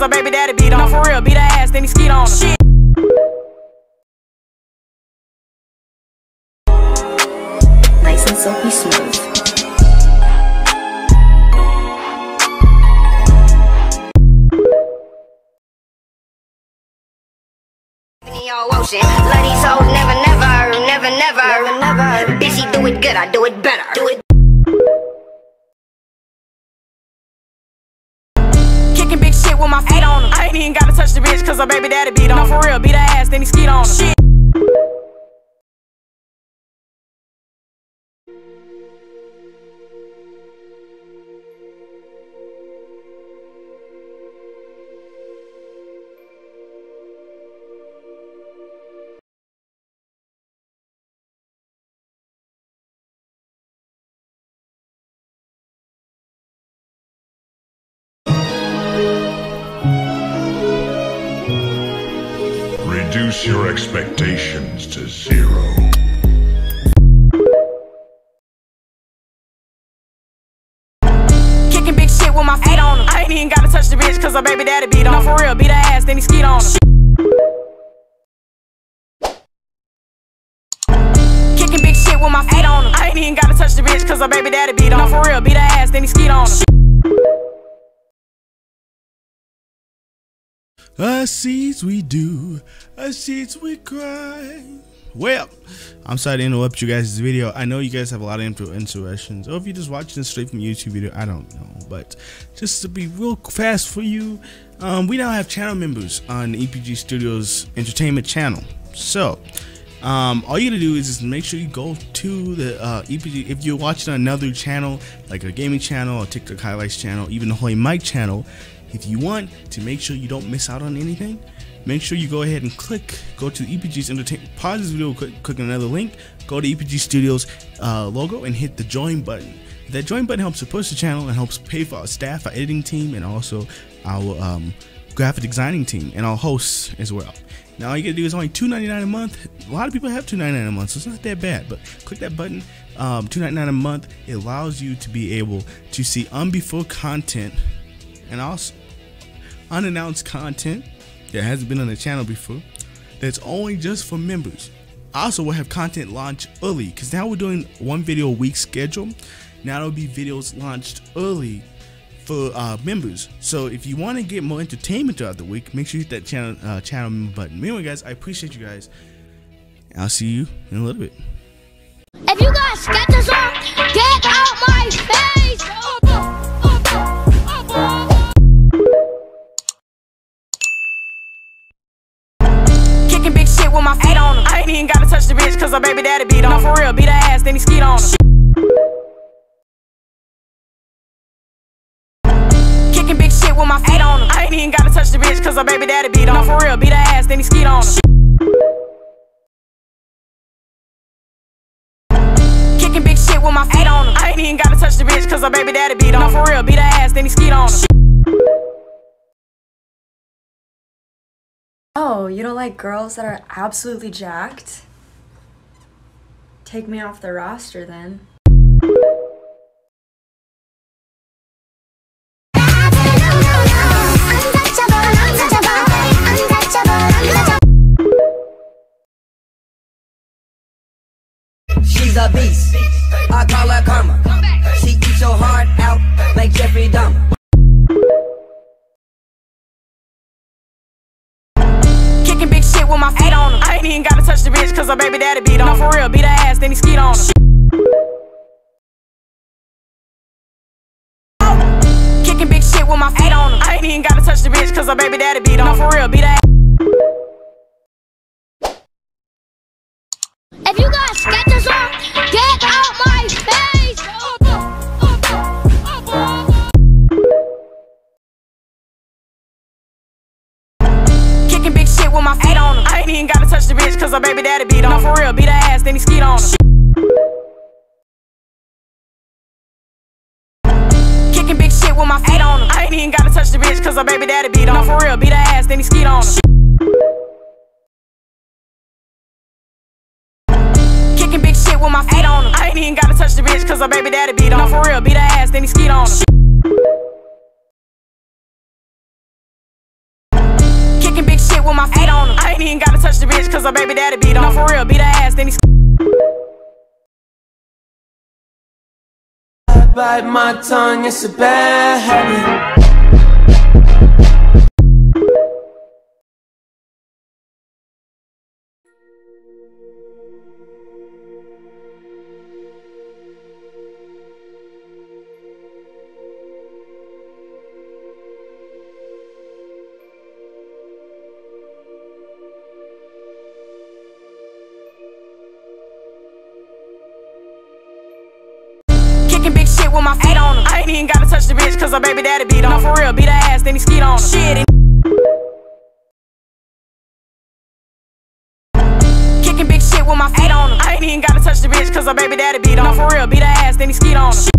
'cause her baby daddy beat on her. No, for real, beat her ass, then he skeet on her. Shit. Nice and silky smooth. Ocean. Love these hoes, never, never, never, never, never. Bitch, he do it good, I do it better. Do it. Kicking big shit with my feet on him. I ain't even gotta touch the bitch, 'cause her baby daddy beat on her. No, for real, beat her ass, then he skeet on her. Shit. Reduce your expectations to zero. Kicking big shit with my feet on him. I ain't even gotta touch the bitch, 'cause her baby daddy beat on her. No, for real, beat her ass, then he skeet on her. Kicking big shit with my feet on him. I ain't even gotta touch the bitch, 'cause her baby daddy beat on her. No, for real, beat her ass, then he skeet on her. I sees we do, I sees we cry. Well, I'm sorry to interrupt you guys' video. I know you guys have a lot of interactions, or if you're just watching this straight from YouTube video, I don't know. But just to be real fast for you, we now have channel members on the EPG Studios Entertainment channel. So all you gotta do is just make sure you go to the EPG. If you're watching another channel, like a gaming channel, a TikTok highlights channel, even the Holy Mic channel, if you want to make sure you don't miss out on anything, make sure you go ahead and click, go to EPG's Entertainment, pause this video, click on another link, go to EPG Studios logo and hit the join button. That join button helps support the channel and helps pay for our staff, our editing team, and also our graphic designing team and our hosts as well. Now all you gotta do is only $2.99 a month. A lot of people have $2.99 a month, so it's not that bad, but click that button. $2.99 a month, it allows you to be able to see unbefore content and also unannounced content that hasn't been on the channel before, that's only just for members. Also, we'll have content launch early, because now we're doing one video a week schedule. Now there'll be videos launched early for members. So if you want to get more entertainment throughout the week, make sure you hit that channel member button. Anyway guys, I appreciate you guys. I'll see you in a little bit. If you guys get this on, get out my face! With my feet on him. I ain't even gotta touch the bitch, 'cause her baby daddy beat on her. No, for real, beat her ass, then he skeet on her. Kicking big shit with my feet on him. I ain't even gotta touch the bitch, 'cause her baby daddy beat on her. No, for real, beat her ass, then he skeet on her. Kicking big shit with my feet on him. I ain't even gotta touch the bitch, 'cause her baby daddy beat on her. No, for real, beat her ass, then he skeet on her. Oh, you don't like girls that are absolutely jacked? Take me off the roster then. She's a beast. I call her karma. She eats your heart out like Jeffrey Dahmer. With my feet on him. I ain't even gotta touch the bitch, 'cause her baby daddy beat on her. No, for real, beat her ass, then he skeet on her. Kicking big shit with my feet on him. I ain't even gotta touch the bitch, 'cause her baby daddy beat on her. No, for real, beat her ass. If you guys get this on, get out my face! With my feet on him. I ain't even gotta touch the bitch, 'cause her baby daddy beat on her. No, for real, beat her ass, then he skeet on her. Kicking big shit with my feet on him. I ain't even gotta touch the bitch, 'cause her baby daddy beat on her. No, for real, beat her ass, then he skeet on her. Kicking big shit with my feet on him. I ain't even gotta touch the bitch, 'cause her baby daddy beat on her. No, for real, beat her ass, then he skeet on her. shit with my feet on them. I ain't even gotta touch the bitch cause her baby daddy beat on her. No, for real, beat her ass, then he I bite my tongue, it's a bad habit. With my feet on him. I ain't even gotta touch the bitch cause her baby daddy beat on her. No, for real, beat her ass, then he skeet on her. Shit, kicking big shit with my feet on him. I ain't even gotta touch the bitch cause her baby daddy beat on her. No, for real, beat her ass, then he skeet on her.